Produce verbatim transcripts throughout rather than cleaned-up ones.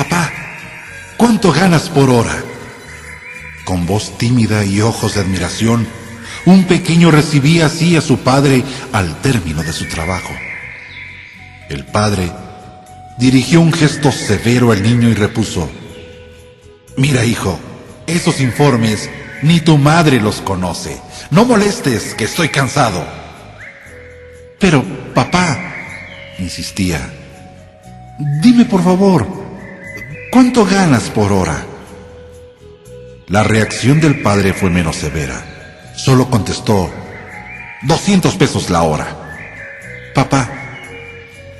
Papá, ¿cuánto ganas por hora? Con voz tímida y ojos de admiración, un pequeño recibía así a su padre al término de su trabajo. El padre dirigió un gesto severo al niño y repuso: «Mira, hijo, esos informes ni tu madre los conoce. No molestes, que estoy cansado». «Pero, papá», insistía, «dime por favor, ¿cuánto ganas por hora?». La reacción del padre fue menos severa. Solo contestó: «Doscientos pesos la hora». «Papá,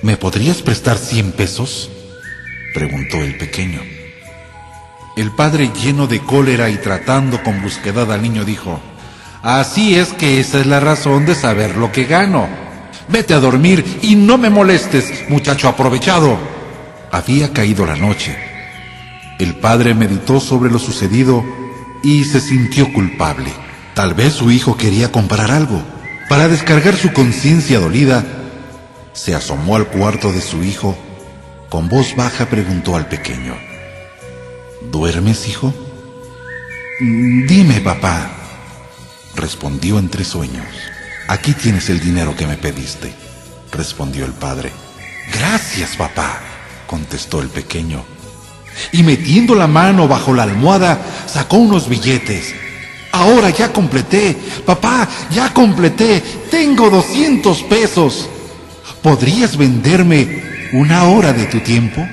¿me podrías prestar cien pesos?», preguntó el pequeño. El padre, lleno de cólera y tratando con brusquedad al niño, dijo: «Así es que esa es la razón de saber lo que gano. Vete a dormir y no me molestes, muchacho aprovechado». Había caído la noche. El padre meditó sobre lo sucedido y se sintió culpable. Tal vez su hijo quería comprar algo. Para descargar su conciencia dolida, se asomó al cuarto de su hijo. Con voz baja preguntó al pequeño: «¿Duermes, hijo?». «Dime, papá», respondió entre sueños. «Aquí tienes el dinero que me pediste», respondió el padre. «Gracias, papá», contestó el pequeño, y metiendo la mano bajo la almohada sacó unos billetes. «Ahora ya completé, papá, ya completé, tengo doscientos pesos. ¿Podrías venderme una hora de tu tiempo?».